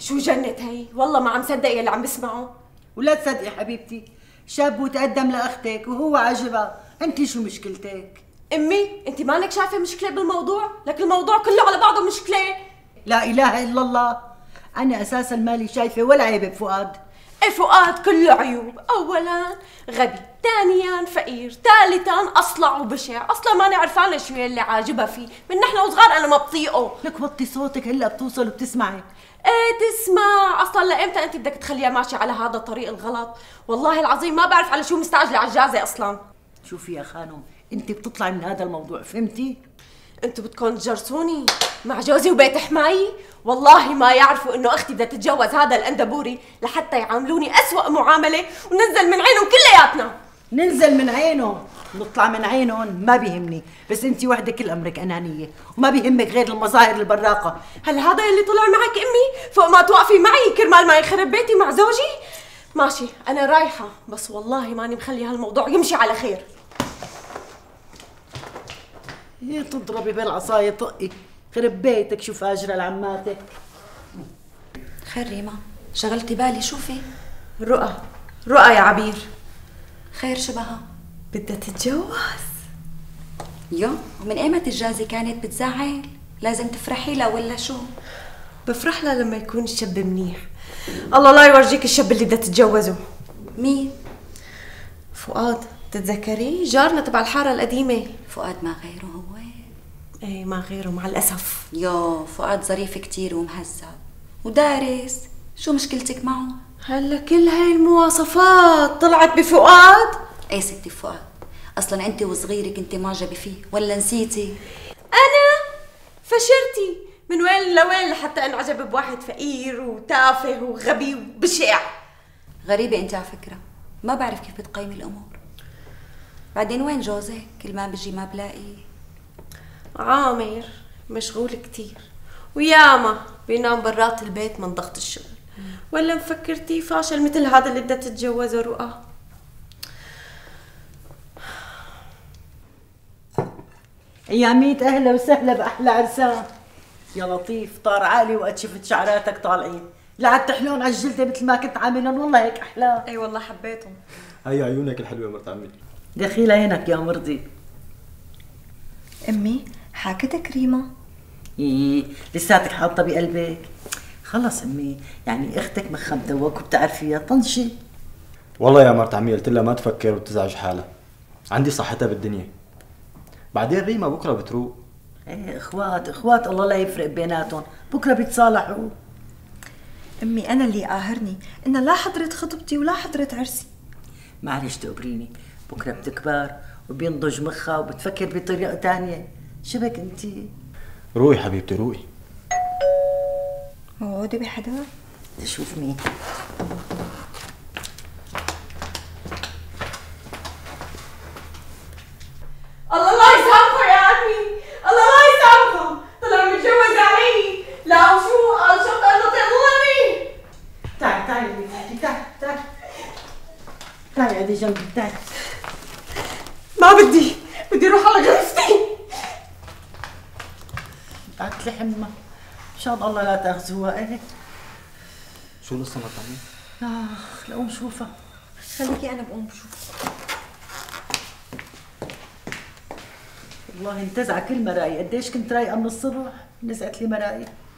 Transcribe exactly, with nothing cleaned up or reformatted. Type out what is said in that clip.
شو جنة هي؟ والله ما عم صدق يلي عم بسمعه. ولا تصدقي حبيبتي، شاب وتقدم لاختك وهو عجبها، انت شو مشكلتك؟ امي، انت مالك شايفه مشكله بالموضوع؟ لك الموضوع كله على بعضه مشكله. لا اله الا الله، انا اساسا مالي شايفه ولا عيب بفؤاد. ايه فؤاد كله عيوب، اولا غبي، ثانيا فقير، ثالثا اصلع وبشع، اصلا ماني عرفانه شو يلي عاجبها فيه، من نحن وصغار انا ما بطيقه. لك وطي صوتك هلا بتوصل وبتسمعي. ايه تسمع، اصلا لامتى انت بدك تخليها ماشيه على هذا الطريق الغلط؟ والله العظيم ما بعرف على شو مستعجله على الجازه اصلا. شوفي يا خانم، انت بتطلعي من هذا الموضوع، فهمتي؟ انتوا بدكم تجرسوني مع جوزي وبيت حماي؟ والله ما يعرفوا انه اختي بدها تتجوز هذا الاندبوري لحتى يعاملوني اسوأ معامله وننزل من عينهم كلياتنا. ننزل من عينهم، نطلع من عينهم، ما بيهمني، بس انت وحدك كل امرك انانيه وما بيهمك غير المظاهر البراقه. هل هذا اللي طلع معك امي؟ فوق ما توقفي معي كرمال ما يخرب بيتي مع زوجي؟ ماشي، انا رايحه، بس والله ماني مخلي هالموضوع يمشي على خير. هي تضربي بالعصاية طقي، خرب بيتك شو فاجرة لعماتك. خير ريما، شغلتي بالي، شوفي رؤى، رؤى يا عبير، خير شبهها بدها تتجوز. يو، ومن ايمت الجازة كانت بتزعل، لازم تفرحي لها ولا شو؟ بفرح لها لما يكون الشاب منيح. الله لا يورجيك الشاب اللي بدها تتجوزه. مين؟ فؤاد، بتتذكريه؟ جارنا تبع الحارة القديمة. فؤاد ما غيره هو؟ ايه ما غيره مع الأسف. يو، فؤاد ظريف كتير ومهذب ودارس، شو مشكلتك معه؟ هلا كل هاي المواصفات طلعت بفؤاد؟ ايه ستي فؤاد، أصلا أنت وصغيرة كنتي معجبة فيه، ولا نسيتي؟ أنا فشرتي من وين لوين لحتى أنعجب بواحد فقير وتافه وغبي وبشع. غريبة أنت على فكرة، ما بعرف كيف بتقيمي الأمور. بعدين وين جوزك؟ كل ما بجي ما بلاقي. عامر مشغول كتير، وياما بينام برات البيت من ضغط الشغل. ولا مفكرتي فاشل مثل هذا اللي بدها تتجوزه رؤى. يا ميت اهلا وسهلا باحلى عرسان. يا لطيف، طار عالي وقت شفت شعراتك طالعين، لعد تحلون على الجلده مثل ما كنت عاملهم، والله هيك احلام. اي والله حبيتهم. هي عيونك الحلوه مرت عمي. دخيلة هناك يا مرضي. امي حاكتك ريما؟ ايه لساتك حاطه بقلبك. خلص امي، يعني اختك مخها مدوق وبتعرفيها، طنشي. والله يا مرت عمي قلت لها ما تفكر وتزعج حالها، عندي صحتها بالدنيا. بعدين ريما بكره بتروق. ايه اخوات اخوات، الله لا يفرق بيناتهم، بكره بيتصالحوا. امي انا اللي قاهرني ان لا حضرت خطبتي ولا حضرت عرسي. معلش تقبريني، بكره بتكبر وبينضج مخها وبتفكر بطريقه ثانيه. شبك انتي؟ روقي حبيبتي روقي. موعودة بحدا؟ شوف مين. الله الله يسامحه يا عمي، الله الله يسامحه، طلع متجوز علي، لا وشو قال شو قال له تظلمي. تعي تعي تعي تعي تعي عدي جنبي، تعي. ما بدي، بدي اروح على غرفتي. بعت لي حمى، ان شاء الله لا تاخذوها. ايه شو لسه ما تعملي؟ اخ لقوم شوفها، خليكي انا بقوم بشوفها. والله انتزع كل مرايي، قديش كنت رايقه من الصبح، نزعت لي مرايي.